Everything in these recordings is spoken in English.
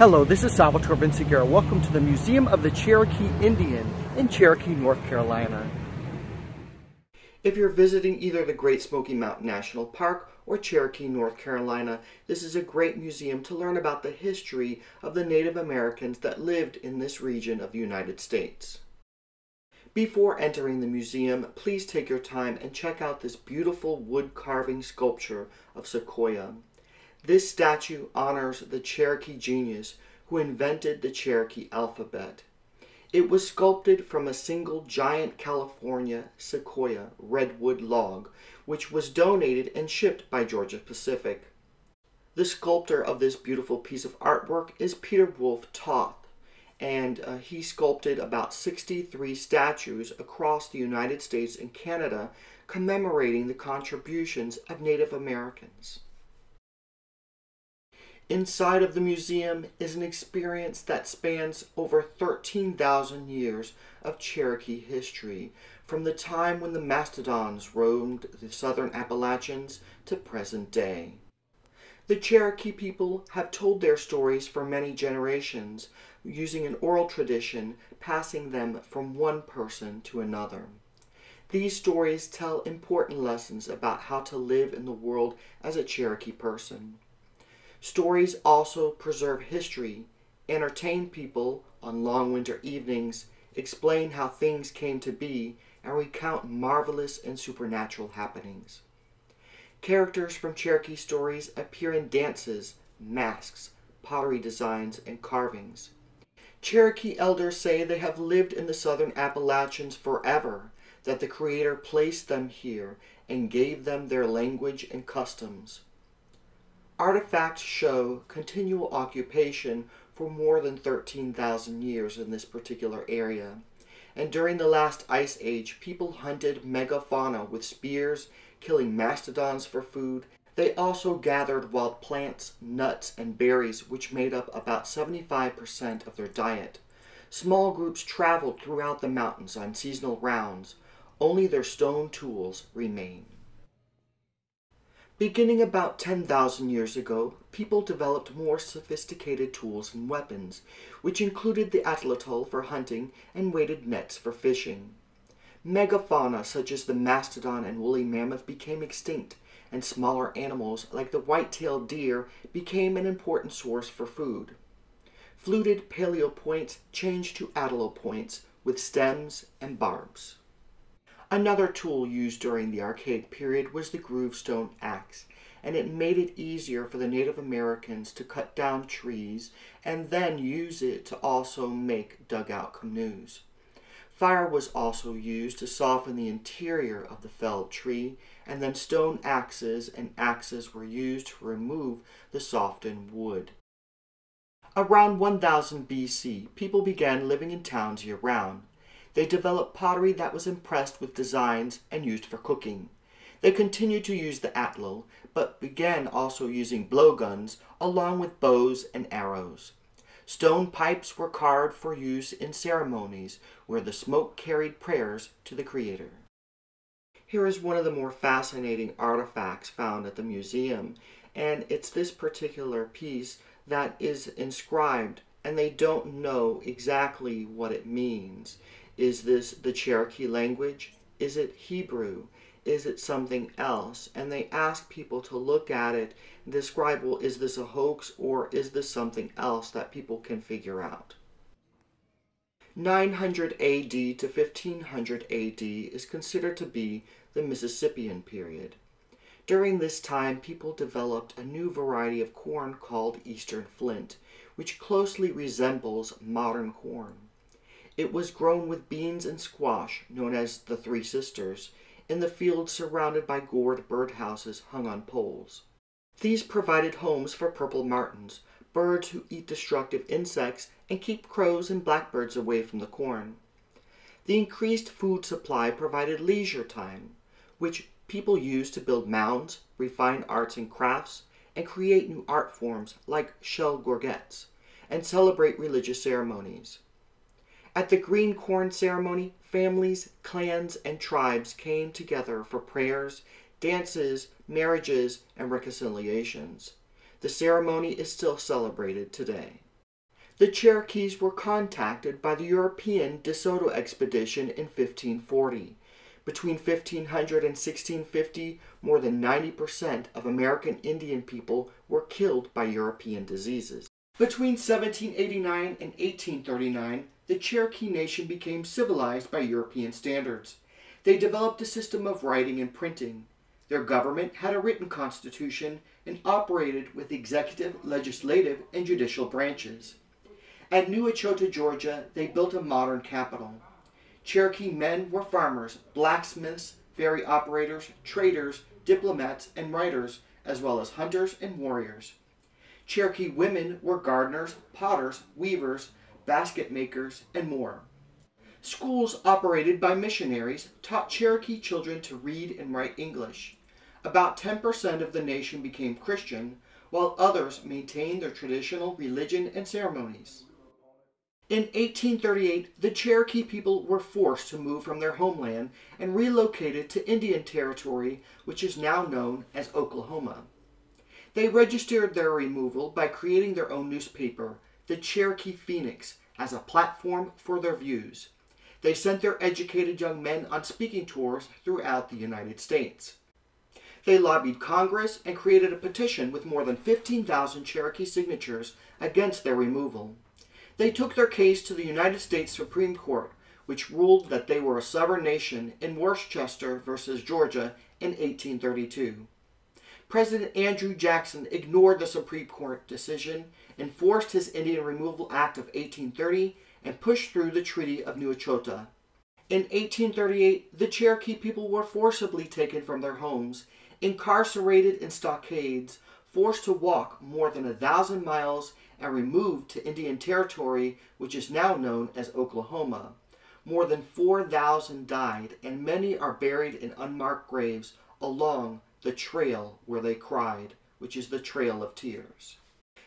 Hello, this is Salvatore Vinciguerra. Welcome to the Museum of the Cherokee Indian in Cherokee, North Carolina. If you're visiting either the Great Smoky Mountain National Park or Cherokee, North Carolina, this is a great museum to learn about the history of the Native Americans that lived in this region of the United States. Before entering the museum, please take your time and check out this beautiful wood carving sculpture of Sequoia. This statue honors the Cherokee genius who invented the Cherokee alphabet. It was sculpted from a single giant California sequoia redwood log, which was donated and shipped by Georgia Pacific. The sculptor of this beautiful piece of artwork is Peter Wolf Toth, and he sculpted about 63 statues across the United States and Canada commemorating the contributions of Native Americans. Inside of the museum is an experience that spans over 13,000 years of Cherokee history, from the time when the mastodons roamed the southern Appalachians to present day. The Cherokee people have told their stories for many generations, using an oral tradition, passing them from one person to another. These stories tell important lessons about how to live in the world as a Cherokee person. Stories also preserve history, entertain people on long winter evenings, explain how things came to be, and recount marvelous and supernatural happenings. Characters from Cherokee stories appear in dances, masks, pottery designs, and carvings. Cherokee elders say they have lived in the southern Appalachians forever, that the Creator placed them here and gave them their language and customs. Artifacts show continual occupation for more than 13,000 years in this particular area, and during the last ice age, people hunted megafauna with spears, killing mastodons for food. They also gathered wild plants, nuts, and berries, which made up about 75% of their diet. Small groups traveled throughout the mountains on seasonal rounds. Only their stone tools remain. Beginning about 10,000 years ago, people developed more sophisticated tools and weapons, which included the atlatl for hunting and weighted nets for fishing. Megafauna such as the mastodon and woolly mammoth became extinct, and smaller animals like the white-tailed deer became an important source for food. Fluted paleopoints changed to atlatl points with stems and barbs. Another tool used during the Archaic period was the groovestone axe, and it made it easier for the Native Americans to cut down trees and then use it to also make dugout canoes. Fire was also used to soften the interior of the felled tree, and then stone axes and axes were used to remove the softened wood. Around 1000 BC, people began living in towns year-round. They developed pottery that was impressed with designs and used for cooking. They continued to use the atlatl, but began also using blowguns along with bows and arrows. Stone pipes were carved for use in ceremonies where the smoke carried prayers to the Creator. Here is one of the more fascinating artifacts found at the museum, and it's this particular piece that is inscribed, and they don't know exactly what it means. Is this the Cherokee language? Is it Hebrew? Is it something else? And they ask people to look at it and describe, well, is this a hoax or is this something else that people can figure out? 900 AD to 1500 AD is considered to be the Mississippian period. During this time, people developed a new variety of corn called Eastern Flint, which closely resembles modern corn. It was grown with beans and squash, known as the Three Sisters, in the fields surrounded by gourd birdhouses hung on poles. These provided homes for purple martins, birds who eat destructive insects and keep crows and blackbirds away from the corn. The increased food supply provided leisure time, which people used to build mounds, refine arts and crafts, and create new art forms like shell gorgets, and celebrate religious ceremonies. At the green corn ceremony, families, clans, and tribes came together for prayers, dances, marriages, and reconciliations. The ceremony is still celebrated today. The Cherokees were contacted by the European De Soto Expedition in 1540. Between 1500 and 1650, more than 90% of American Indian people were killed by European diseases. Between 1789 and 1839, the Cherokee Nation became civilized by European standards. They developed a system of writing and printing. Their government had a written constitution and operated with executive, legislative, and judicial branches. At New Echota, Georgia, they built a modern capital. Cherokee men were farmers, blacksmiths, ferry operators, traders, diplomats, and writers, as well as hunters and warriors. Cherokee women were gardeners, potters, weavers, basket makers, and more. Schools operated by missionaries taught Cherokee children to read and write English. About 10% of the nation became Christian, while others maintained their traditional religion and ceremonies. In 1838, the Cherokee people were forced to move from their homeland and relocated to Indian Territory, which is now known as Oklahoma. They registered their removal by creating their own newspaper, the Cherokee Phoenix, as a platform for their views. They sent their educated young men on speaking tours throughout the United States. They lobbied Congress and created a petition with more than 15,000 Cherokee signatures against their removal. They took their case to the United States Supreme Court, which ruled that they were a sovereign nation in Worcester versus Georgia in 1832. President Andrew Jackson ignored the Supreme Court decision, enforced his Indian Removal Act of 1830, and pushed through the Treaty of New Echota. In 1838, the Cherokee people were forcibly taken from their homes, incarcerated in stockades, forced to walk more than 1,000 miles, and removed to Indian Territory, which is now known as Oklahoma. More than 4,000 died, and many are buried in unmarked graves along the trail where they cried, which is the Trail of Tears.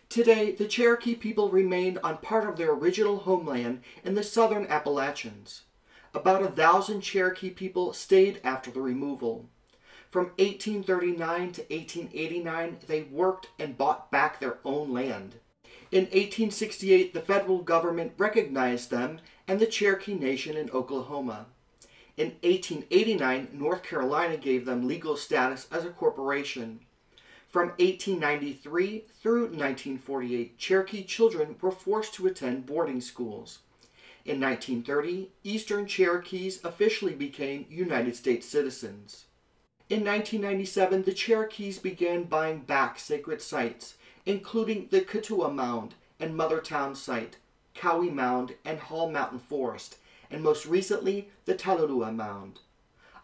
Today, the Cherokee people remained on part of their original homeland in the southern Appalachians. About 1,000 Cherokee people stayed after the removal. From 1839 to 1889, they worked and bought back their own land. In 1868, the federal government recognized them and the Cherokee Nation in Oklahoma. In 1889, North Carolina gave them legal status as a corporation. From 1893 through 1948, Cherokee children were forced to attend boarding schools. In 1930, Eastern Cherokees officially became United States citizens. In 1997, the Cherokees began buying back sacred sites, including the Kituwah Mound and Mother Town site, Cowee Mound and Hall Mountain Forest, and most recently, the Tallulah Mound.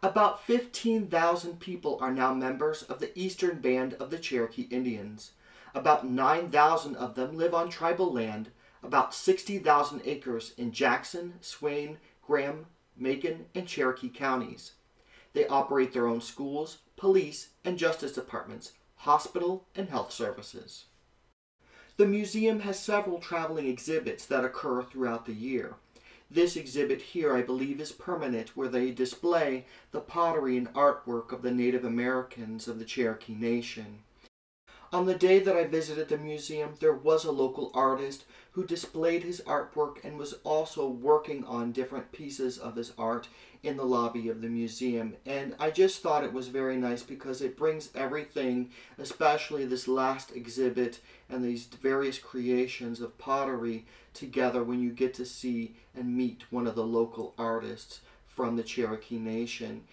About 15,000 people are now members of the Eastern Band of the Cherokee Indians. About 9,000 of them live on tribal land, about 60,000 acres in Jackson, Swain, Graham, Macon, and Cherokee counties. They operate their own schools, police, and justice departments, hospital, and health services. The museum has several traveling exhibits that occur throughout the year. This exhibit here, I believe, is permanent, where they display the pottery and artwork of the Native Americans of the Cherokee Nation. On the day that I visited the museum, there was a local artist who displayed his artwork and was also working on different pieces of his art in the lobby of the museum. And I just thought it was very nice because it brings everything, especially this last exhibit and these various creations of pottery, together when you get to see and meet one of the local artists from the Cherokee Nation.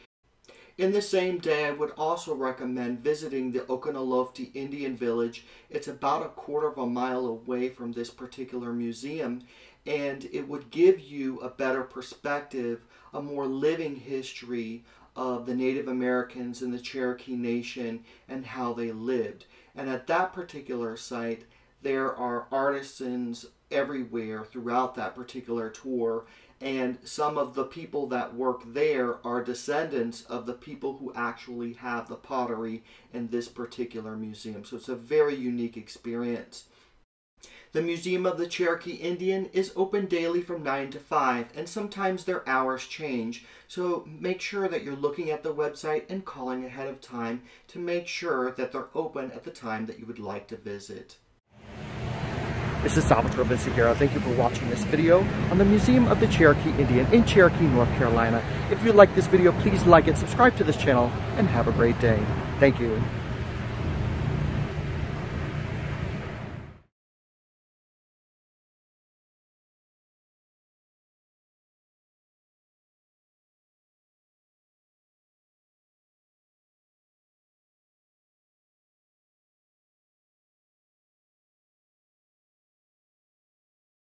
In the same day, I would also recommend visiting the Oconaluftee Indian Village. It's about 1/4 mile away from this particular museum, and it would give you a better perspective, a more living history of the Native Americans in the Cherokee Nation and how they lived. And at that particular site, there are artisans everywhere throughout that particular tour. And some of the people that work there are descendants of the people who actually have the pottery in this particular museum. So it's a very unique experience. The Museum of the Cherokee Indian is open daily from 9 to 5, and sometimes their hours change. So make sure that you're looking at the website and calling ahead of time to make sure that they're open at the time that you would like to visit. This is Salvatore Vinciguerra. Thank you for watching this video on the Museum of the Cherokee Indian in Cherokee, North Carolina. If you like this video, please like it, subscribe to this channel, and have a great day. Thank you.